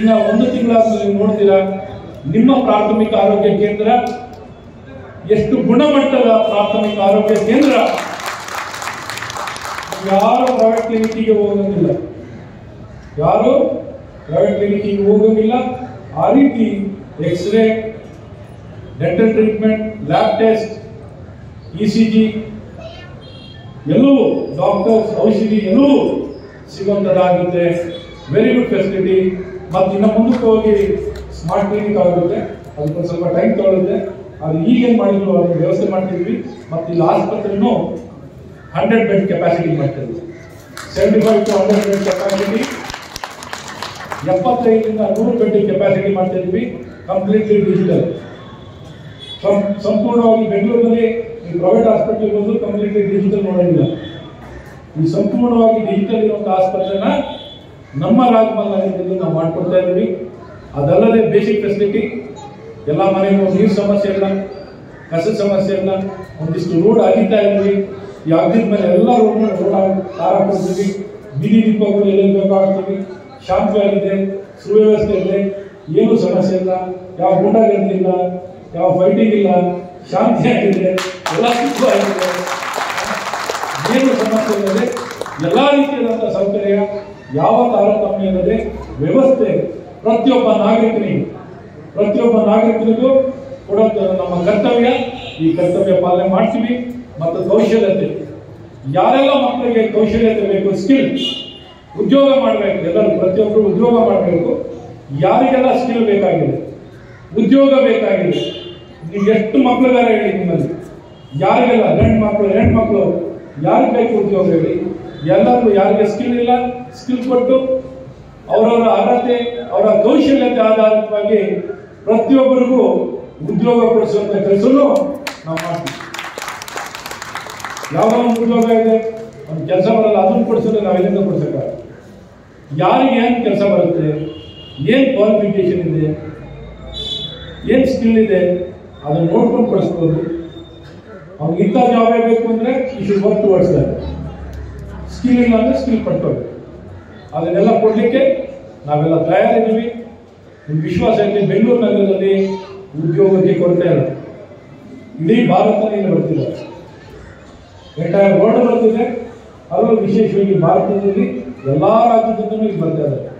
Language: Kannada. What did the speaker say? ಇನ್ನು ಒಂದು ತಿಂಗಳ ನೋಡಿದಿರಾ ನಿಮ್ಮ ಪ್ರಾಥಮಿಕ ಆರೋಗ್ಯ ಕೇಂದ್ರ ಎಷ್ಟು ಗುಣಮಟ್ಟದ ಪ್ರಾಥಮಿಕ ಆರೋಗ್ಯ ಕೇಂದ್ರ ಯಾರು ಪ್ರೈವೇಟ್ ಕ್ಲಿನಿಕ್ಗೆ ಹೋಗೋದಿಲ್ಲ ಯಾರು ಪ್ರೈವೇಟ್ ಕ್ಲಿನಿಕ್ಗೆ ಹೋಗೋದಿಲ್ಲ ಆ ರೀತಿ x ray dental treatment lab test ECG ಎಲ್ಲವೂ ಡಾಕ್ಟರ್ಸ್ ಔಷಧಿ ಎಲ್ಲವೂ ಸಿಗುವಂತಾಗುತ್ತೆ ವೆರಿ ಗುಡ್ ಫೆಸಿಲಿಟಿ ಮತ್ತು ಇನ್ನು ಮುಂದೆ ಹೋಗಿ ಸ್ಮಾರ್ಟ್ ಕ್ಲಿನಿಕ್ ಆಗುತ್ತೆ ಅದಕ್ಕೆ ಸ್ವಲ್ಪ ಟೈಮ್ ತಗೊಳ್ಳುತ್ತೆ ಅದು ಈಗ ಏನು ಮಾಡಿದ್ರು ಅದನ್ನು ವ್ಯವಸ್ಥೆ ಮಾಡ್ತಿದ್ವಿ ಮತ್ತು ಇಲ್ಲಿ ಆಸ್ಪತ್ರೆಯನ್ನು 100 ಬೆಡ್ ಕೆಪಾಸಿಟಿ ಮಾಡ್ತಿದ್ವಿ 75 to 100 ಬೆಡ್ ಕೆಪಾಸಿಟಿ 75 ರಿಂದ 100 ಬೆಡ್ ಕೆಪಾಸಿಟಿ ಮಾಡ್ತಿದ್ವಿ ಕಂಪ್ಲೀಟ್ಲಿ ಡಿಜಿಟಲ್ ಸಂಪೂರ್ಣವಾಗಿ ಬೆಂಗಳೂರಿನಲ್ಲಿ ಈ ಪ್ರೈವೇಟ್ ಆಸ್ಪತ್ರೆ ಬಂದು ಕಂಪ್ಲೀಟ್ಲಿ ಡಿಜಿಟಲ್ ನೋಡಿಲ್ಲ ಈ ಸಂಪೂರ್ಣವಾಗಿ ಡಿಜಿಟಲ್ ಇರುವಂಥ ಆಸ್ಪತ್ರೆನ ನಮ್ಮ ರಾಜಮಹಲ್ ನಾವು ಮಾಡ್ಕೊಡ್ತಾ ಇದ್ದೀವಿ ಅದಲ್ಲದೆ ಬೇಸಿಕ್ ಫೆಸಿಲಿಟಿ ಎಲ್ಲ ಮನೆಗೂ ನೀರು ಸಮಸ್ಯೆ ಇಲ್ಲ ಕಸದ ಸಮಸ್ಯೆ ಇಲ್ಲ ಒಂದಿಷ್ಟು ರೋಡ್ ಅಗಿತಾ ಇದ್ವಿ ಈ ಆಗಿದ ಮೇಲೆ ಎಲ್ಲ ರೋಡ್ ಆರಾಮಿಸ್ತೀವಿ ಬೀದಿ ದೀಪಗಳು ಎಲ್ಲ ಬೇಕಾಗ್ತೀವಿ ಶಾಂತವಾಗಿದೆ ಸುವ್ಯವಸ್ಥೆ ಇದೆ ಏನೂ ಸಮಸ್ಯೆ ಇಲ್ಲ ಯಾವ ಗೂಂಡಾಗಿರಲಿಲ್ಲ ಯಾವ ಫೈಟಿಂಗ್ ಇಲ್ಲ ಶಾಂತಿಯಾಗಿದೆ ಎಲ್ಲ ಸುಖವಾಗಿದೆ ಏನು ಸಮಸ್ಯೆ ಇಲ್ಲದೆ ಎಲ್ಲ ರೀತಿಯಾದಂಥ ಸೌಕರ್ಯ ಯಾವ ತಾರತಮ್ಯ ಇಲ್ಲದೆ ವ್ಯವಸ್ಥೆ ಪ್ರತಿಯೊಬ್ಬ ನಾಗರಿಕನಿಗೂ ಕೂಡ ನಮ್ಮ ಕರ್ತವ್ಯ ಈ ಕರ್ತವ್ಯ ಪಾಲನೆ ಮಾಡ್ತೀವಿ ಮತ್ತು ಕೌಶಲ್ಯತೆ ಯಾರೆಲ್ಲ ಮಕ್ಕಳಿಗೆ ಕೌಶಲ್ಯತೆ ಬೇಕು ಸ್ಕಿಲ್ ಉದ್ಯೋಗ ಮಾಡಬೇಕು ಎಲ್ಲರೂ ಪ್ರತಿಯೊಬ್ಬರು ಉದ್ಯೋಗ ಮಾಡಬೇಕು ಯಾರಿಗೆಲ್ಲ ಸ್ಕಿಲ್ ಬೇಕಾಗಿದೆ ಉದ್ಯೋಗ ಬೇಕಾಗಿದೆ ನೀವು ಎಷ್ಟು ಮಕ್ಕಳಿದ್ದಾರೆ ಹೇಳಿ ನಿಮ್ಮಲ್ಲಿ ಯಾರಿಗೆಲ್ಲ ಹೆಣ್ಮಕ್ಳು ಯಾರಿಗೆ ಬೇಕು ಉದ್ಯೋಗ ಹೇಳಿ ಎಲ್ಲರೂ ಯಾರಿಗೆ ಸ್ಕಿಲ್ ಇಲ್ಲ ಸ್ಕಿಲ್ ಕೊಟ್ಟು ಅವರವರ ಅರ್ಹತೆ ಅವರ ಕೌಶಲ್ಯತೆ ಆಧಾರಿತವಾಗಿ ಪ್ರತಿಯೊಬ್ಬರಿಗೂ ಉದ್ಯೋಗ ಕೊಡಿಸುವಂಥ ಕೆಲಸನೂ ನಾವು ಮಾಡ್ತೀವಿ ಯಾವ ಉದ್ಯೋಗ ಇದೆ ಒಂದು ಕೆಲಸ ಬರಲ್ಲ ಅದನ್ನು ಕೊಡಿಸಿದ್ರೆ ನಾವೆಲ್ಲಿಂದ ಕೊಡಿಸೋಕ್ಕಾಗ ಯಾರಿಗೆ ಏನು ಕೆಲಸ ಬರುತ್ತೆ ಏನು ಕ್ವಾಲಿಫಿಕೇಶನ್ ಇದೆ ಏನು ಸ್ಕಿಲ್ ಇದೆ ಅದನ್ನು ನೋಡ್ಕೊಂಡು ಕೊಡಿಸ್ಬೋದು ಅವ್ನಿಗೆ ಇಂಥ ಜಾಬ್ ಆಗಬೇಕು ಅಂದರೆ ಈ should work towards that skill ಇಲ್ಲ ಅಂದರೆ ಸ್ಕಿಲ್ ಪಡ್ಕೋಬೇಕು ಅದನ್ನೆಲ್ಲ ಕೊಡಲಿಕ್ಕೆ ನಾವೆಲ್ಲ ತಯಾರಿದ್ದೀವಿ ನಿಮ್ಮ ವಿಶ್ವಾಸ ಇದೆ ಬೆಂಗಳೂರು ನಗರದಲ್ಲಿ ಉದ್ಯೋಗಕ್ಕೆ ಕೊರತೆ ಇಲ್ಲ ಇಡೀ ಭಾರತದಲ್ಲಿ ಬರ್ತಿದೆ ಎಂಟೈರ್ ವರ್ಲ್ಡ್ ಬರ್ತಿದೆ ಅದರಲ್ಲೂ ವಿಶೇಷವಾಗಿ ಭಾರತದಲ್ಲಿ ಎಲ್ಲ ರಾಜ್ಯದಿಂದಲೂ ಇಲ್ಲಿ ಬರ್ತಾ ಇದ್ದಾರೆ